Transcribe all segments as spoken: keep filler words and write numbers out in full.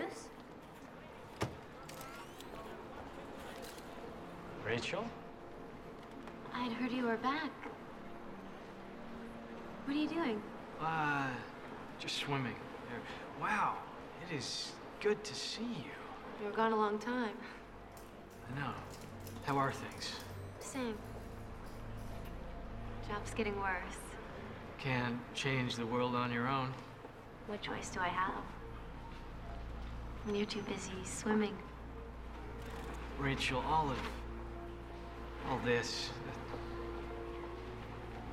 Bruce? Rachel? I'd heard you were back. What are you doing? Uh, just swimming. Wow, it is good to see you. You were gone a long time. I know. How are things? Same. Job's getting worse. Can't change the world on your own. What choice do I have? You're too busy swimming. Rachel, all of all this,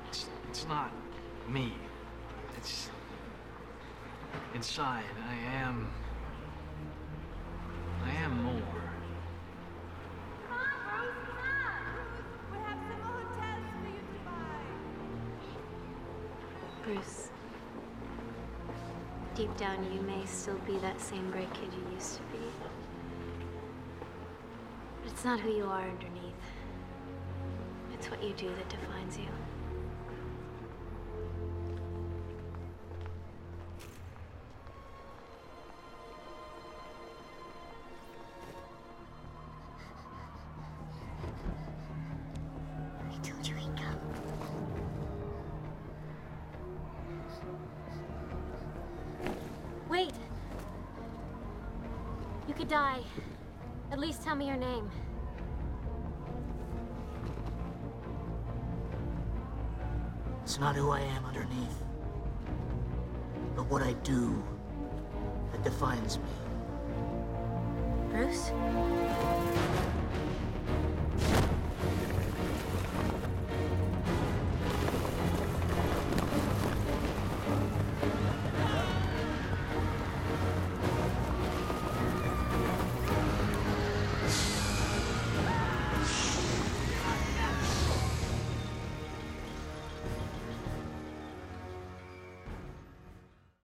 it's, it's not me. It's inside. I am. I am more. Bruce, deep down, you may still be that same great kid you used to be. But it's not who you are underneath. It's what you do that defines you. Wait! You could die. At least tell me your name. It's not who I am underneath, but what I do that defines me. Bruce?